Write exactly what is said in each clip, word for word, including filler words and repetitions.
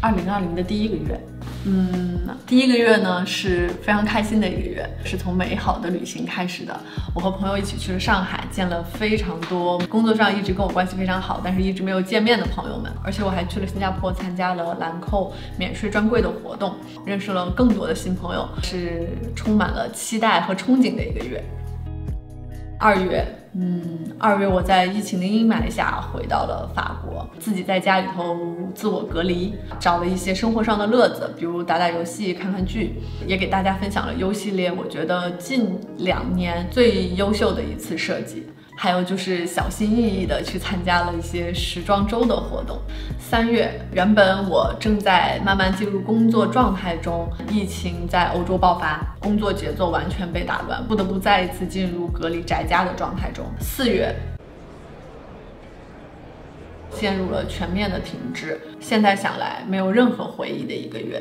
二零二零的第一个月，嗯，第一个月呢是非常开心的一个月，是从美好的旅行开始的。我和朋友一起去了上海，见了非常多工作上一直跟我关系非常好，但是一直没有见面的朋友们。而且我还去了新加坡，参加了兰蔻免税专柜的活动，认识了更多的新朋友，是充满了期待和憧憬的一个月。二月。 嗯，二月我在疫情的阴霾下回到了法国，自己在家里头自我隔离，找了一些生活上的乐子，比如打打游戏、看看剧，也给大家分享了优系列，我觉得近两年最优秀的一次设计。还有就是小心翼翼的去参加了一些时装周的活动。三月，原本我正在慢慢进入工作状态中，疫情在欧洲爆发，工作节奏完全被打乱，不得不再一次进入隔离宅家的状态中。四月，陷入了全面的停滞，现在想来没有任何回忆的一个月。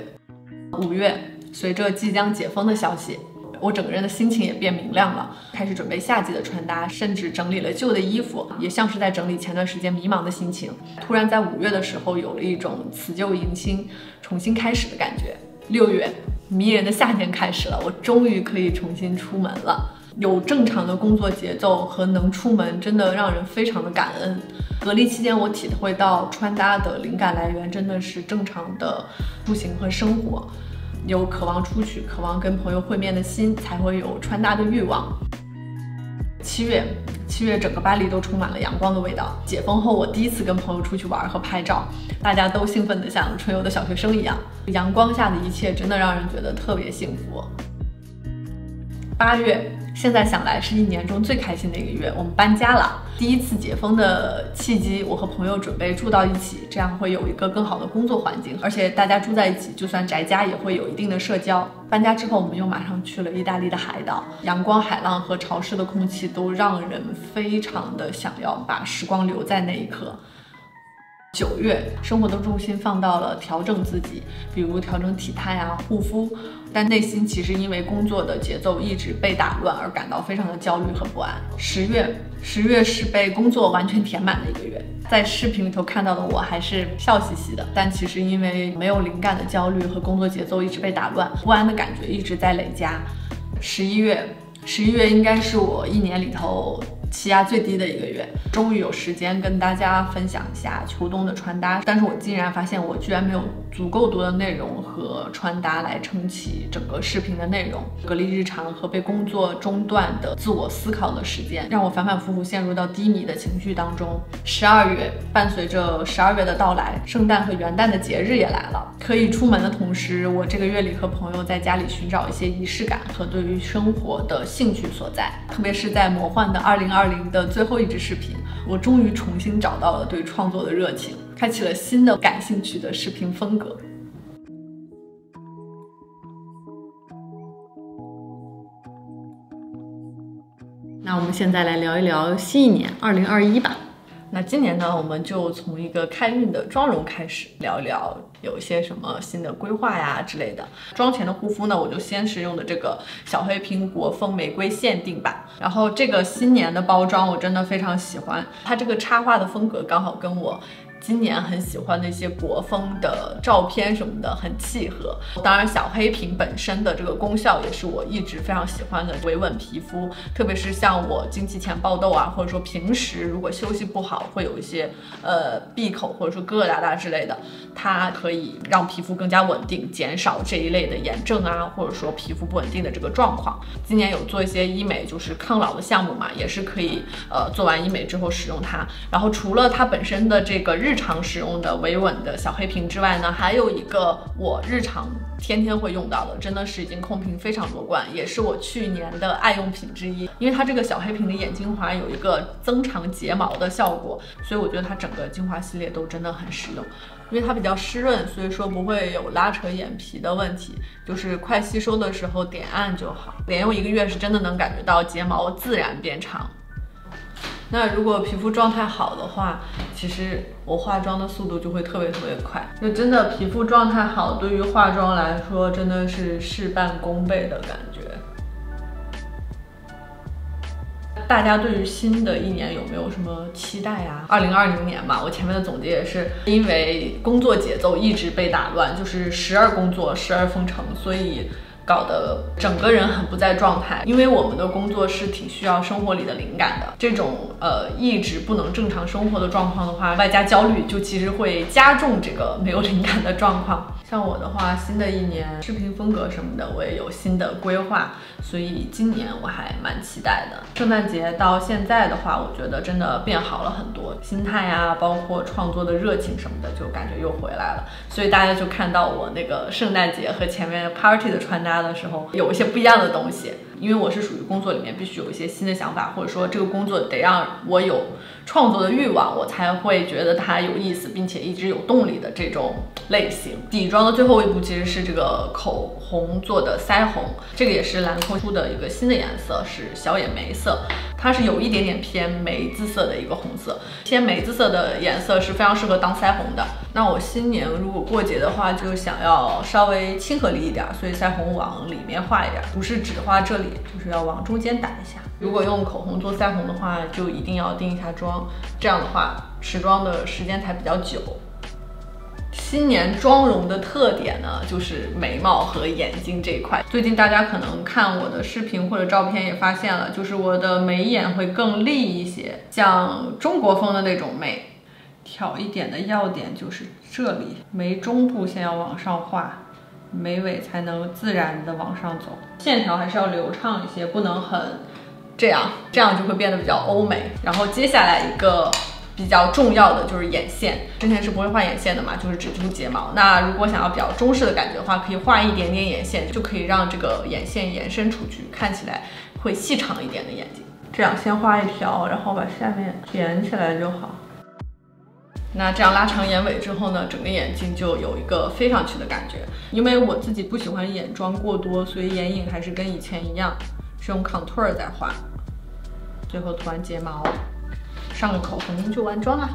五月，随着即将解封的消息。 我整个人的心情也变明亮了，开始准备夏季的穿搭，甚至整理了旧的衣服，也像是在整理前段时间迷茫的心情。突然在五月的时候，有了一种辞旧迎新、重新开始的感觉。六月，迷人的夏天开始了，我终于可以重新出门了。 有正常的工作节奏和能出门，真的让人非常的感恩。隔离期间，我体会到穿搭的灵感来源真的是正常的出行和生活，有渴望出去、渴望跟朋友会面的心，才会有穿搭的欲望。七月，七月整个巴黎都充满了阳光的味道。解封后，我第一次跟朋友出去玩和拍照，大家都兴奋得像春游的小学生一样。阳光下的一切真的让人觉得特别幸福。八月。 现在想来是一年中最开心的一个月，我们搬家了。第一次解封的契机，我和朋友准备住到一起，这样会有一个更好的工作环境，而且大家住在一起，就算宅家也会有一定的社交。搬家之后，我们又马上去了意大利的海岛，阳光、海浪和潮湿的空气都让人非常的想要把时光留在那一刻。 九月，生活的重心放到了调整自己，比如调整体态啊、护肤，但内心其实因为工作的节奏一直被打乱而感到非常的焦虑和不安。十月，十月是被工作完全填满的一个月，在视频里头看到的我还是笑嘻嘻的，但其实因为没有灵感的焦虑和工作节奏一直被打乱，不安的感觉一直在累加。十一月，十一月应该是我一年里头。 气压最低的一个月，终于有时间跟大家分享一下秋冬的穿搭。但是我竟然发现，我居然没有足够多的内容和穿搭来撑起整个视频的内容。隔离日常和被工作中断的自我思考的时间，让我反反复复陷入到低迷的情绪当中。十二月，伴随着十二月的到来，圣诞和元旦的节日也来了。可以出门的同时，我这个月里和朋友在家里寻找一些仪式感和对于生活的兴趣所在，特别是在魔幻的二零二零。 二零的最后一支视频，我终于重新找到了对创作的热情，开启了新的感兴趣的视频风格。那我们现在来聊一聊新一年二零二一吧。那今年呢，我们就从一个开运的妆容开始聊一聊，有一些什么新的规划呀之类的。妆前的护肤呢，我就先是用的这个小黑苹果风玫瑰限定版。然后这个新年的包装我真的非常喜欢，它这个插画的风格刚好跟我今年很喜欢的一些国风的照片什么的很契合。当然，小黑瓶本身的这个功效也是我一直非常喜欢的，维稳皮肤，特别是像我经期前爆痘啊，或者说平时如果休息不好。 会有一些呃闭口或者说疙瘩瘩之类的，它可以让皮肤更加稳定，减少这一类的炎症啊，或者说皮肤不稳定的这个状况。今年有做一些医美，就是抗老的项目嘛，也是可以呃做完医美之后使用它。然后除了它本身的这个日常使用的维稳的小黑瓶之外呢，还有一个我日常天天会用到的，真的是已经空瓶非常多罐，也是我去年的爱用品之一，因为它这个小黑瓶的眼精华有一个增长睫毛的效果。 所以我觉得它整个精华系列都真的很实用，因为它比较湿润，所以说不会有拉扯眼皮的问题，就是快吸收的时候点按就好。连用一个月是真的能感觉到睫毛自然变长。那如果皮肤状态好的话，其实我化妆的速度就会特别特别快，就真的皮肤状态好，对于化妆来说真的是事半功倍的感觉。大家对于新的一年有没有什么期待呀？二零二零年嘛，我前面的总结也是因为工作节奏一直被打乱，就是时而工作，时而封城，所以搞得整个人很不在状态。因为我们的工作是挺需要生活里的灵感的，这种呃一直不能正常生活的状况的话，外加焦虑，就其实会加重这个没有灵感的状况。像我的话，新的一年视频风格什么的，我也有新的规划，所以今年我还蛮期待的。圣诞节到现在的话，我觉得真的变好了很多，心态啊，包括创作的热情什么的，就感觉又回来了。所以大家就看到我那个圣诞节和前面 party 的穿搭的时候有一些不一样的东西，因为我是属于工作里面必须有一些新的想法，或者说这个工作得让我有创作的欲望，我才会觉得它有意思，并且一直有动力的这种类型。底妆的最后一步其实是这个口红做的腮红，这个也是兰蔻出的一个新的颜色，是小野梅色，它是有一点点偏梅子色的一个红色，偏梅子色的颜色是非常适合当腮红的。那我新年如果过节的话，就想要稍微亲和力一点，所以腮红往里面画一点，不是只画这里，就是要往中间打一下。如果用口红做腮红的话，就一定要定一下妆，这样的话持妆的时间才比较久。新年妆容的特点呢，就是眉毛和眼睛这一块。最近大家可能看我的视频或者照片也发现了，就是我的眉眼会更立一些，像中国风的那种眉。挑一点的要点就是这里，眉中部先要往上画，眉尾才能自然的往上走，线条还是要流畅一些，不能很这样，这样就会变得比较欧美。然后接下来一个比较重要的就是眼线，之前是不会画眼线的嘛，就是只涂睫毛。那如果想要比较中式的感觉的话，可以画一点点眼线，就可以让这个眼线延伸出去，看起来会细长一点的眼睛。这样先画一条，然后把下面填起来就好。那这样拉长眼尾之后呢，整个眼睛就有一个飞上去的感觉。因为我自己不喜欢眼妆过多，所以眼影还是跟以前一样，是用 contour 在画。最后涂完睫毛，上个口红就完妆了。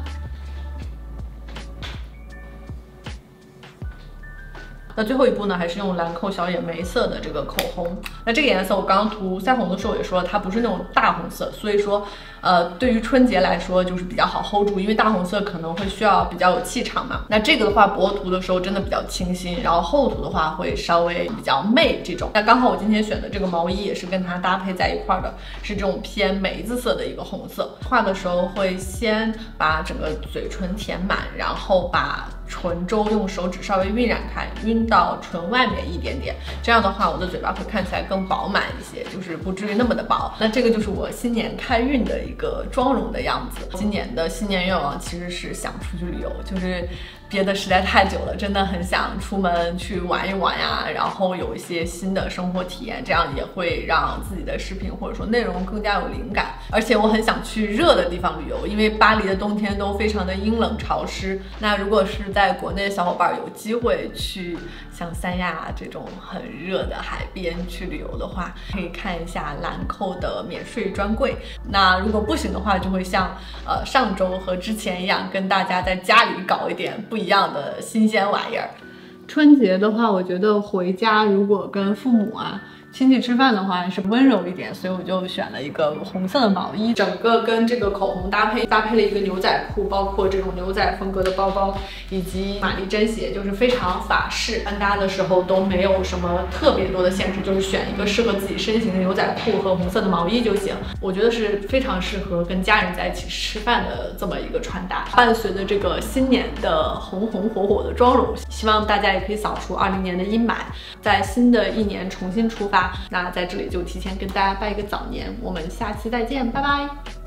那最后一步呢，还是用兰蔻小野梅色的这个口红。那这个颜色我刚刚涂腮红的时候也说了，它不是那种大红色，所以说，呃，对于春节来说就是比较好 hold 住，因为大红色可能会需要比较有气场嘛。那这个的话，薄涂的时候真的比较清新，然后厚涂的话会稍微比较媚这种。那刚好我今天选的这个毛衣也是跟它搭配在一块的，是这种偏梅子色的一个红色。画的时候会先把整个嘴唇填满，然后把唇周用手指稍微晕染开，晕到唇外面一点点，这样的话我的嘴巴会看起来更饱满一些，就是不至于那么的薄。那这个就是我新年开运的一个妆容的样子。今年的新年愿望其实是想出去旅游，就是憋得实在太久了，真的很想出门去玩一玩呀，然后有一些新的生活体验，这样也会让自己的视频或者说内容更加有灵感。而且我很想去热的地方旅游，因为巴黎的冬天都非常的阴冷潮湿。那如果是在国内的小伙伴有机会去像三亚这种很热的海边去旅游的话，可以看一下兰蔻的免税专柜。那如果不行的话，就会像呃上周和之前一样，跟大家在家里搞一点不一样一样的新鲜玩意儿。春节的话，我觉得回家如果跟父母啊亲戚吃饭的话是温柔一点，所以我就选了一个红色的毛衣，整个跟这个口红搭配，搭配了一个牛仔裤，包括这种牛仔风格的包包，以及玛丽珍鞋，就是非常法式。穿搭的时候都没有什么特别多的限制，就是选一个适合自己身形的牛仔裤和红色的毛衣就行。我觉得是非常适合跟家人在一起吃饭的这么一个穿搭，伴随着这个新年的红红火火的妆容，希望大家也可以扫除二零年的阴霾，在新的一年重新出发。那在这里就提前跟大家拜一个早年，我们下期再见，拜拜。